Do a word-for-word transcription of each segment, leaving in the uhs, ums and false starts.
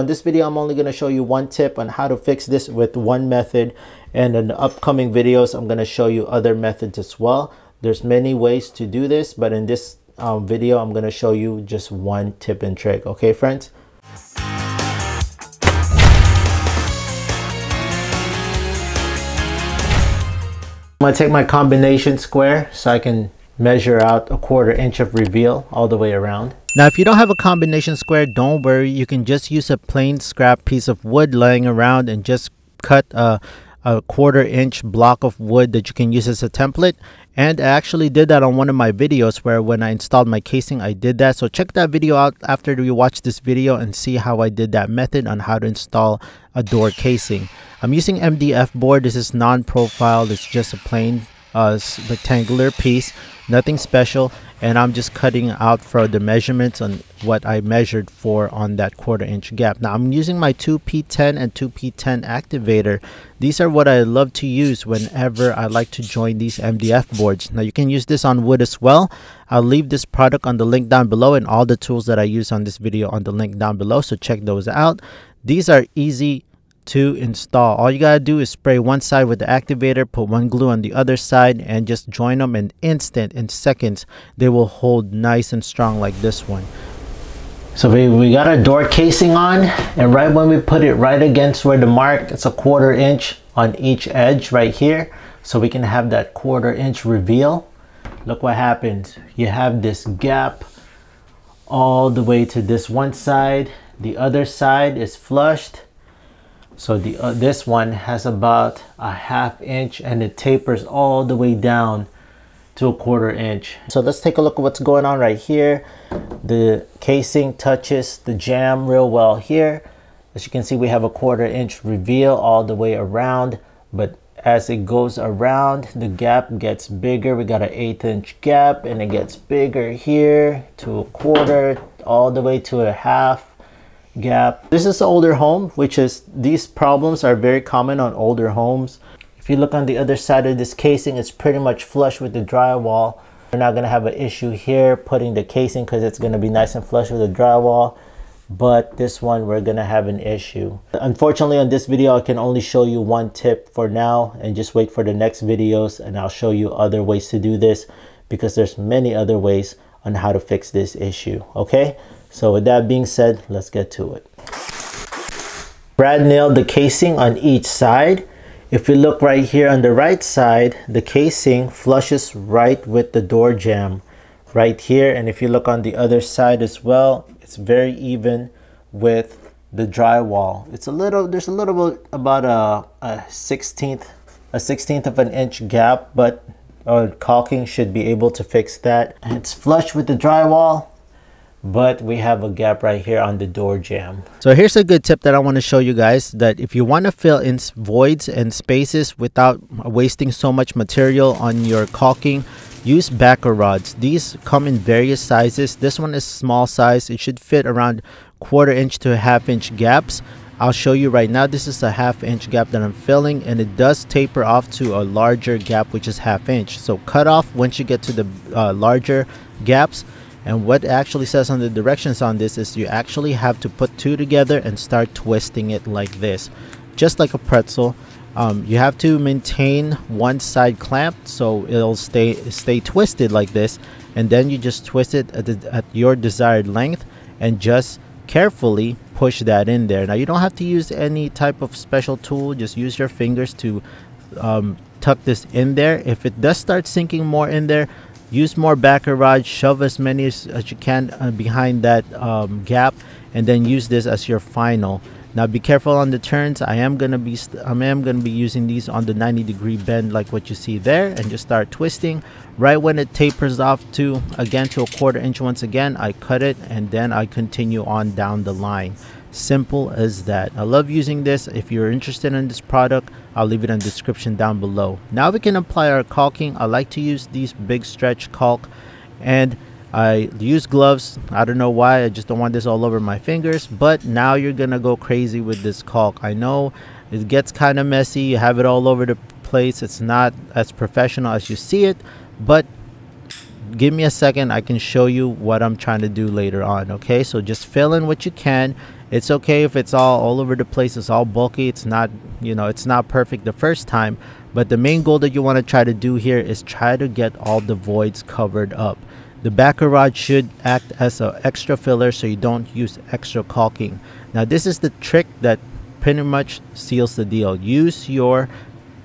In this video, I'm only going to show you one tip on how to fix this with one method, and in the upcoming videos, I'm going to show you other methods as well. There's many ways to do this, but in this um, video, I'm going to show you just one tip and trick. Okay, friends? I'm going to take my combination square so I can measure out a quarter inch of reveal all the way around. Now, if you don't have a combination square, don't worry. You can just use a plain scrap piece of wood lying around and just cut a, a quarter inch block of wood that you can use as a template. And I actually did that on one of my videos where when I installed my casing, I did that. So check that video out after you watch this video and see how I did that method on how to install a door casing. I'm using M D F board. This is non-profiled. It's just a plain uh, rectangular piece, nothing special. And I'm just cutting out for the measurements on what I measured for on that quarter inch gap. Now I'm using my two P ten and two P ten activator. These are what I love to use whenever I like to join these M D F boards. Now you can use this on wood as well. I'll leave this product on the link down below and all the tools that I use on this video on the link down below. So check those out. These are easy to install. All you gotta do is spray one side with the activator, put one glue on the other side, and just join them in instant, in seconds. They will hold nice and strong like this one. So we, we got our door casing on, and right when we put it right against where the mark, it's a quarter inch on each edge right here, so we can have that quarter inch reveal. Look what happens. You have this gap all the way to this one side. The other side is flushed. So the uh, this one has about a half inch and it tapers all the way down to a quarter inch. So let's take a look at what's going on right here. The casing touches the jamb real well here. As you can see, we have a quarter inch reveal all the way around, but as it goes around, the gap gets bigger. We got an eighth inch gap and it gets bigger here to a quarter, all the way to a half gap. This is an older home, which is these problems are very common on older homes. If you look on the other side of this casing, it's pretty much flush with the drywall. We're not going to have an issue here putting the casing because it's going to be nice and flush with the drywall, but this one we're going to have an issue. Unfortunately, on this video I can only show you one tip for now, and just wait for the next videos and I'll show you other ways to do this, because there's many other ways on how to fix this issue. Okay, so with that being said, let's get to it. Brad nailed the casing on each side. If you look right here on the right side, the casing flushes right with the door jamb right here, and if you look on the other side as well, it's very even with the drywall. It's a little, there's a little bit about a, a sixteenth a sixteenth of an inch gap, but Uh, caulking should be able to fix that. It's flush with the drywall, but we have a gap right here on the door jamb. So here's a good tip that I want to show you guys, that if you want to fill in voids and spaces without wasting so much material on your caulking, use backer rods. These come in various sizes. This one is small size. It should fit around quarter inch to a half inch gaps. I'll show you right now. This is a half inch gap that I'm filling, and it does taper off to a larger gap, which is half inch. So cut off once you get to the uh, larger gaps. And what actually says on the directions on this is you actually have to put two together and start twisting it like this, just like a pretzel. Um, you have to maintain one side clamped so it'll stay stay twisted like this, and then you just twist it at, the, at your desired length and just carefully push that in there. Now you don't have to use any type of special tool, just use your fingers to um, tuck this in there. If it does start sinking more in there, use more backer rods, shove as many as, as you can uh, behind that um, gap, and then use this as your final. Now be careful on the turns. I am going to be I am going to be using these on the ninety degree bend like what you see there, and just start twisting. Right when it tapers off to again to a quarter inch, once again I cut it, and then I continue on down the line. Simple as that. I love using this. If you're interested in this product, I'll leave it in the description down below. Now we can apply our caulking. I like to use these Big Stretch Caulk, and I use gloves. I don't know why, I just don't want this all over my fingers. But now you're gonna go crazy with this caulk. I know it gets kind of messy, you have it all over the place, it's not as professional as you see it, but but give me a second. I can show you what I'm trying to do later on. Okay, so just fill in what you can. It's okay if it's all all over the place, it's all bulky, it's not, you know, it's not perfect the first time, but the main goal that you want to try to do here is try to get all the voids covered up. The backer rod should act as an extra filler so you don't use extra caulking. Now this is the trick that pretty much seals the deal. Use your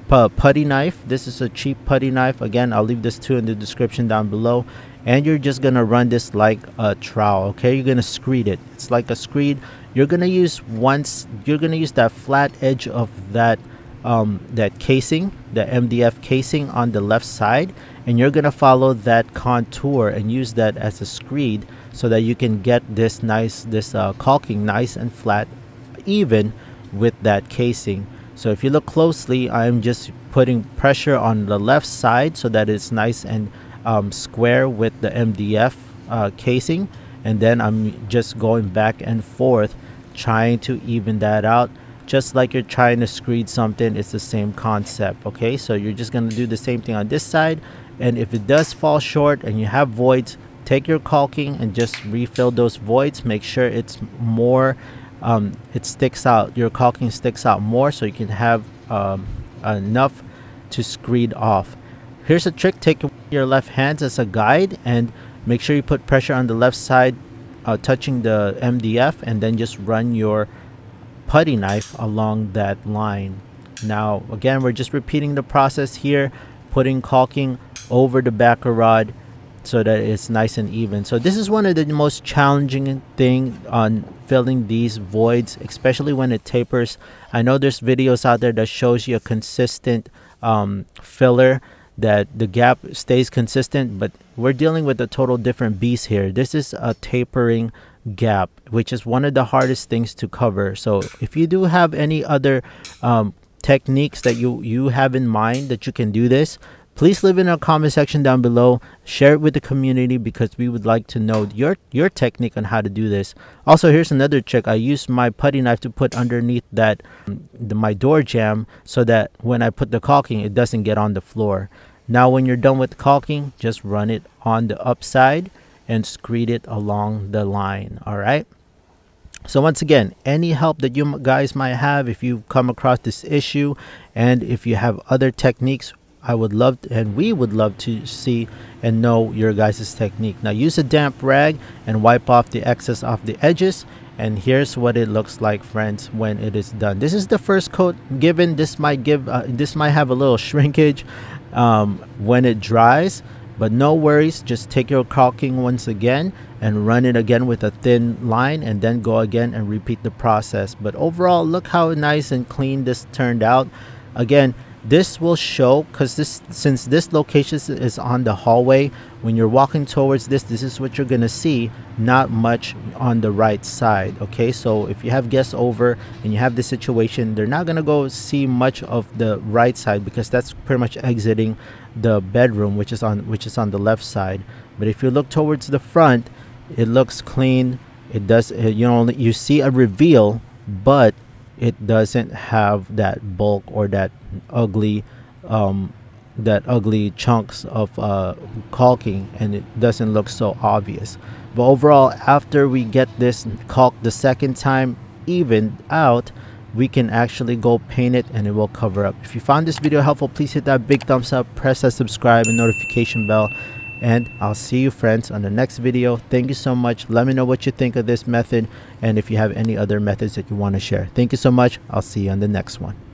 putty knife. This is a cheap putty knife. Again, I'll leave this too in the description down below. And you're just gonna run this like a trowel. Okay, you're gonna screed it. It's like a screed. You're gonna use once. You're gonna use that flat edge of that um, that casing, the M D F casing on the left side, and you're gonna follow that contour and use that as a screed so that you can get this nice this uh, caulking nice and flat, even with that casing. So if you look closely, I'm just putting pressure on the left side so that it's nice and um, square with the M D F uh, casing. And then I'm just going back and forth trying to even that out. Just like you're trying to screed something, it's the same concept, okay? So you're just gonna do the same thing on this side. And if it does fall short and you have voids, take your caulking and just refill those voids. Make sure it's more... Um, it sticks out, your caulking sticks out more so you can have um, enough to screed off. Here's a trick: take your left hands as a guide and make sure you put pressure on the left side, uh, touching the M D F, and then just run your putty knife along that line. Now again, we're just repeating the process here, putting caulking over the backer rod so that it's nice and even. So this is one of the most challenging thing on filling these voids, especially when it tapers. I know there's videos out there that shows you a consistent um, filler that the gap stays consistent, but we're dealing with a total different beast here. This is a tapering gap, which is one of the hardest things to cover. So if you do have any other um, techniques that you you have in mind that you can do this, please leave it in our comment section down below. Share it with the community because we would like to know your, your technique on how to do this. Also, here's another trick. I used my putty knife to put underneath that the, my door jamb so that when I put the caulking, it doesn't get on the floor. Now, when you're done with the caulking, just run it on the upside and screed it along the line, all right? So once again, any help that you guys might have if you come across this issue and if you have other techniques, I would love to, and we would love to see and know your guys' technique. Now use a damp rag and wipe off the excess off the edges. And here's what it looks like, friends, when it is done. This is the first coat given. This might give, uh, this might have a little shrinkage um, when it dries, but no worries. Just take your caulking once again and run it again with a thin line and then go again and repeat the process. But overall, look how nice and clean this turned out. Again, this will show because this since this location is on the hallway, when you're walking towards this, this is what you're gonna see, not much on the right side. Okay, so if you have guests over and you have this situation, they're not gonna go see much of the right side because that's pretty much exiting the bedroom, which is on which is on the left side. But if you look towards the front, it looks clean. It does, you know, you see a reveal, but it doesn't have that bulk or that ugly um, that ugly chunks of uh, caulking, and it doesn't look so obvious. But overall, after we get this caulk the second time evened out, we can actually go paint it and it will cover up. If you found this video helpful, please hit that big thumbs up, press that subscribe and notification bell, and I'll see you, friends, on the next video. Thank you so much. Let me know what you think of this method and if you have any other methods that you want to share. Thank you so much. I'll see you on the next one.